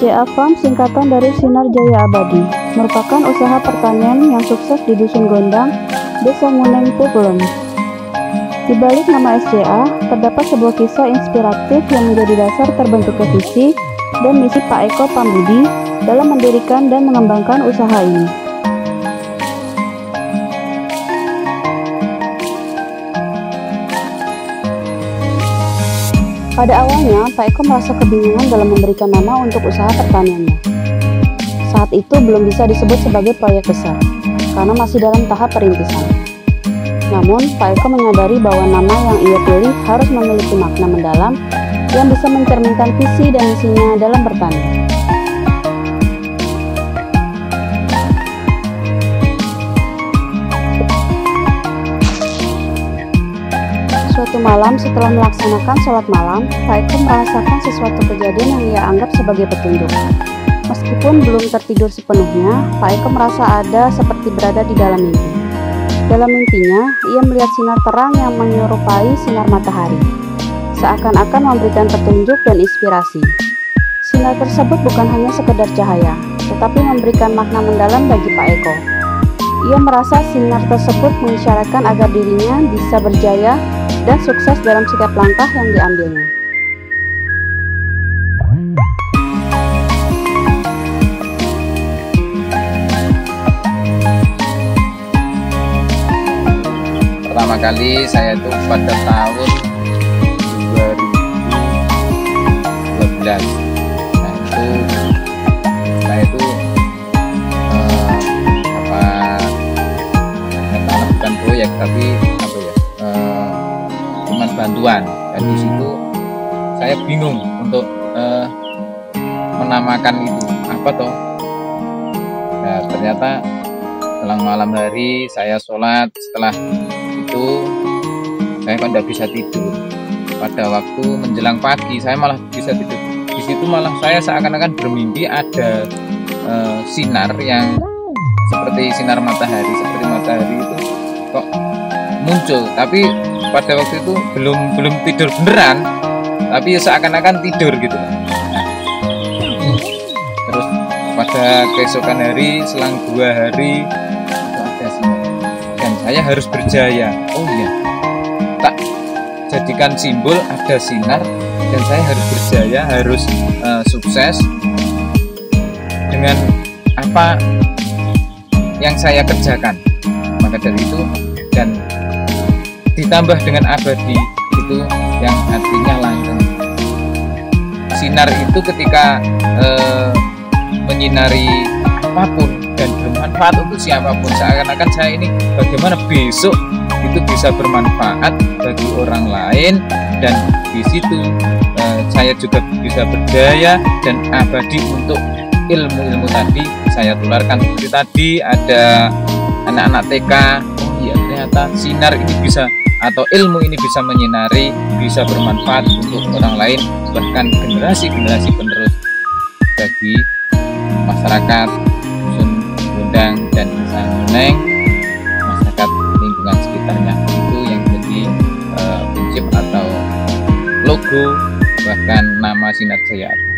SCA Farm singkatan dari Sinar Jaya Abadi, merupakan usaha pertanian yang sukses di Dusun Gondang, Desa Muneng, Pukulun. Di balik nama SCA, terdapat sebuah kisah inspiratif yang menjadi dasar terbentuknya visi dan misi Pak Eko Pambudi dalam mendirikan dan mengembangkan usaha ini. Pada awalnya, Pak Eko merasa kebingungan dalam memberikan nama untuk usaha pertaniannya. Saat itu belum bisa disebut sebagai proyek besar, karena masih dalam tahap perintisan. Namun, Pak Eko menyadari bahwa nama yang ia pilih harus memiliki makna mendalam yang bisa mencerminkan visi dan misinya dalam bertani. Suatu malam setelah melaksanakan sholat malam, Pak Eko merasakan sesuatu kejadian yang ia anggap sebagai petunjuk. Meskipun belum tertidur sepenuhnya, Pak Eko merasa ada seperti berada di dalam mimpi. Dalam mimpinya, ia melihat sinar terang yang menyerupai sinar matahari, seakan-akan memberikan petunjuk dan inspirasi. Sinar tersebut bukan hanya sekedar cahaya, tetapi memberikan makna mendalam bagi Pak Eko. Ia merasa sinar tersebut mengisyaratkan agar dirinya bisa berjaya dan sukses dalam setiap langkah yang diambilnya. Pertama kali saya itu pada tahun 2012. Nah, itu saya itu bukan proyek tapi bantuan, dan di situ saya bingung untuk menamakan itu apa toh. Nah, ternyata selang malam hari saya sholat, setelah itu saya kan tidak bisa tidur. Pada waktu menjelang pagi saya malah bisa tidur. Di situ malah saya seakan-akan bermimpi ada sinar yang seperti sinar matahari, seperti matahari itu kok muncul, tapi pada waktu itu belum tidur beneran, tapi seakan-akan tidur gitu. Terus pada keesokan hari, selang 2 hari itu ada sinar, dan saya harus berjaya. Oh iya, tak jadikan simbol ada sinar, dan saya harus berjaya, harus sukses dengan apa yang saya kerjakan. Maka dari itu, dan ditambah dengan abadi, itu yang artinya langgeng. Sinar itu ketika menyinari apapun dan bermanfaat untuk siapapun, seakan-akan saya ini bagaimana besok itu bisa bermanfaat bagi orang lain, dan di situ saya juga bisa berdaya dan abadi untuk ilmu-ilmu tadi saya tularkan. Seperti tadi ada anak-anak TK, oh iya ternyata sinar ini bisa, atau ilmu ini bisa menyinari, bisa bermanfaat untuk orang lain, bahkan generasi-generasi penerus bagi masyarakat Dusun Gondang dan Desa Muneng, masyarakat lingkungan sekitarnya. Itu yang menjadi prinsip atau logo, bahkan nama Sinar Jaya Abadi.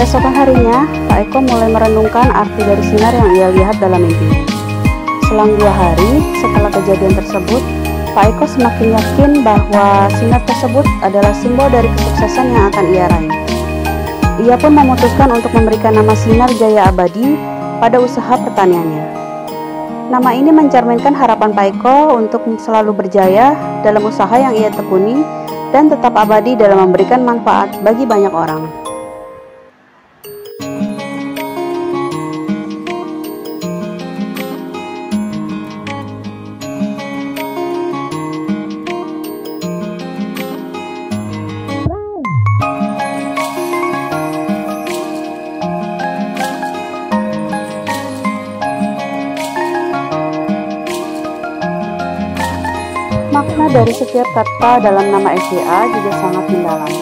Keesokan harinya, Pak Eko mulai merenungkan arti dari sinar yang ia lihat dalam mimpinya. Selang 2 hari setelah kejadian tersebut, Pak Eko semakin yakin bahwa sinar tersebut adalah simbol dari kesuksesan yang akan ia raih. Ia pun memutuskan untuk memberikan nama Sinar Jaya Abadi pada usaha pertaniannya. Nama ini mencerminkan harapan Pak Eko untuk selalu berjaya dalam usaha yang ia tekuni dan tetap abadi dalam memberikan manfaat bagi banyak orang. Makna dari setiap kata dalam nama SCA juga sangat mendalam.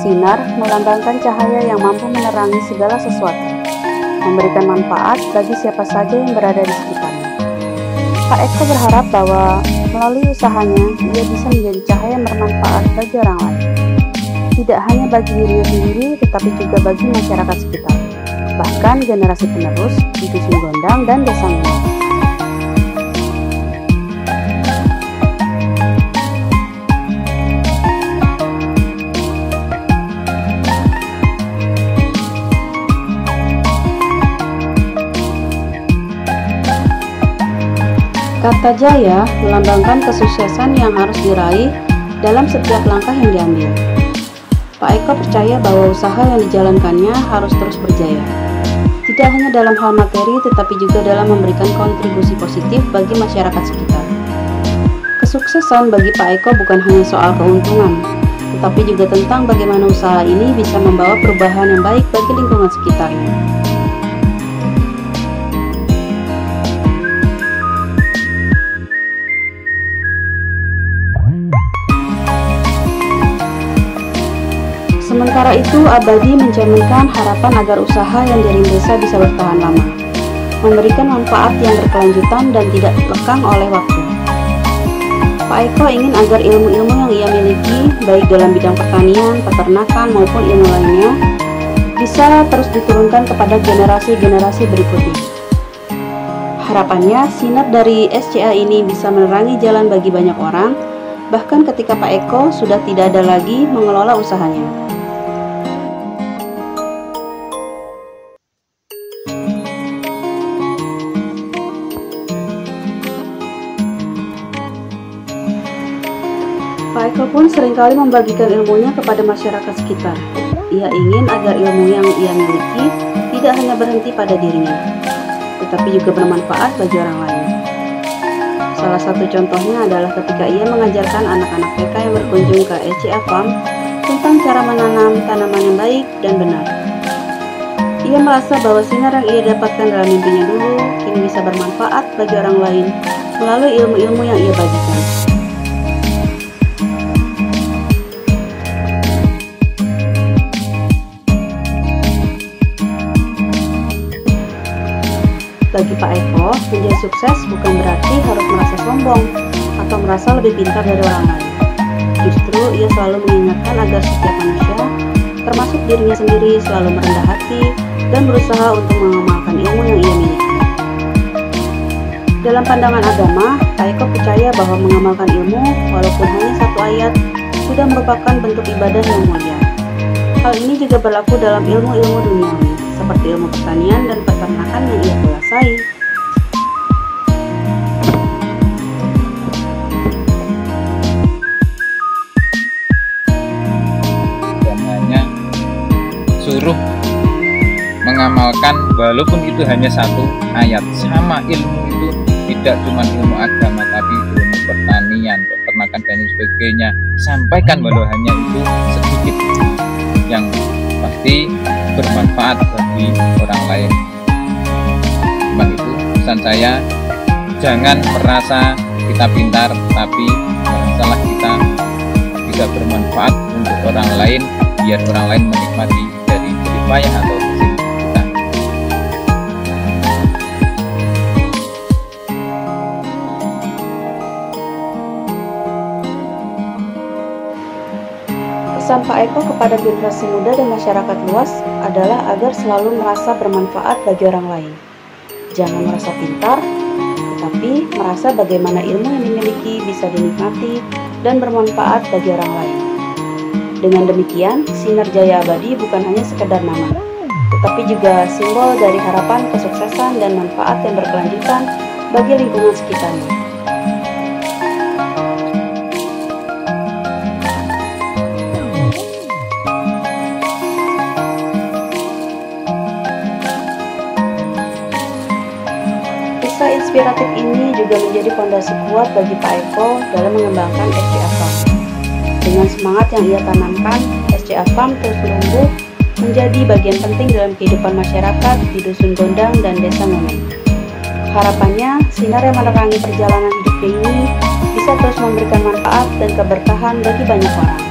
Sinar melambangkan cahaya yang mampu menerangi segala sesuatu, memberikan manfaat bagi siapa saja yang berada di sekitarnya. Pak Eko berharap bahwa Melalui usahanya, ia bisa menjadi cahaya bermanfaat bagi orang lain. Tidak hanya bagi dirinya sendiri, tetapi juga bagi masyarakat sekitar, bahkan generasi penerus di Dusun Gondang dan Desa Ngila. Kata jaya melambangkan kesuksesan yang harus diraih dalam setiap langkah yang diambil. Pak Eko percaya bahwa usaha yang dijalankannya harus terus berjaya. Tidak hanya dalam hal materi, tetapi juga dalam memberikan kontribusi positif bagi masyarakat sekitar. Kesuksesan bagi Pak Eko bukan hanya soal keuntungan, tetapi juga tentang bagaimana usaha ini bisa membawa perubahan yang baik bagi lingkungan sekitarnya. Sementara itu, Abadi mencerminkan harapan agar usaha yang dirintisnya bisa bertahan lama, memberikan manfaat yang berkelanjutan dan tidak lekang oleh waktu. Pak Eko ingin agar ilmu-ilmu yang ia miliki, baik dalam bidang pertanian, peternakan maupun ilmu lainnya, bisa terus diturunkan kepada generasi-generasi berikutnya. Harapannya, sinar dari SCA ini bisa menerangi jalan bagi banyak orang, bahkan ketika Pak Eko sudah tidak ada lagi mengelola usahanya. Pak Eko pun seringkali membagikan ilmunya kepada masyarakat sekitar. Ia ingin agar ilmu yang ia miliki tidak hanya berhenti pada dirinya, tetapi juga bermanfaat bagi orang lain. Salah satu contohnya adalah ketika ia mengajarkan anak-anak TK yang berkunjung ke SCA Farm tentang cara menanam tanaman yang baik dan benar. Ia merasa bahwa sinar yang ia dapatkan dalam mimpinya dulu kini bisa bermanfaat bagi orang lain melalui ilmu-ilmu yang ia bagikan. Bagi Pak Eko, menjadi sukses bukan berarti harus merasa sombong atau merasa lebih pintar dari orang lain. Justru, ia selalu mengingatkan agar setiap manusia, termasuk dirinya sendiri, selalu merendah hati dan berusaha untuk mengamalkan ilmu yang ia miliki. Dalam pandangan agama, Pak Eko percaya bahwa mengamalkan ilmu, walaupun hanya satu ayat, sudah merupakan bentuk ibadah yang mulia. Hal ini juga berlaku dalam ilmu-ilmu duniawi, seperti ilmu pertanian dan peternakan yang ia kuasai. Dan hanya suruh mengamalkan, walaupun itu hanya satu ayat. Sama ilmu itu tidak cuma ilmu agama, tapi ilmu pertanian, peternakan dan sebagainya. Sampaikan walau hanya itu sedikit, yang pasti bermanfaat bagi orang lain. Cuma itu pesan saya, jangan merasa kita pintar, tapi masalah kita bisa bermanfaat untuk orang lain, biar orang lain menikmati dari jeripayah atau usaha kita. Pesan Pak Eko kepada generasi muda dan masyarakat luas adalah agar selalu merasa bermanfaat bagi orang lain. Jangan merasa pintar, tetapi merasa bagaimana ilmu yang dimiliki bisa dinikmati dan bermanfaat bagi orang lain. Dengan demikian, Sinar Jaya Abadi bukan hanya sekedar nama, tetapi juga simbol dari harapan, kesuksesan, dan manfaat yang berkelanjutan bagi lingkungan sekitarnya. Kisah inspiratif ini juga menjadi fondasi kuat bagi Pak Eko dalam mengembangkan SCA Farm. Dengan semangat yang ia tanamkan, SCA Farm terus menumbuh menjadi bagian penting dalam kehidupan masyarakat di Dusun Gondang dan Desa Muneng. Harapannya, sinar yang menerangi perjalanan hidupnya ini bisa terus memberikan manfaat dan keberkahan bagi banyak orang.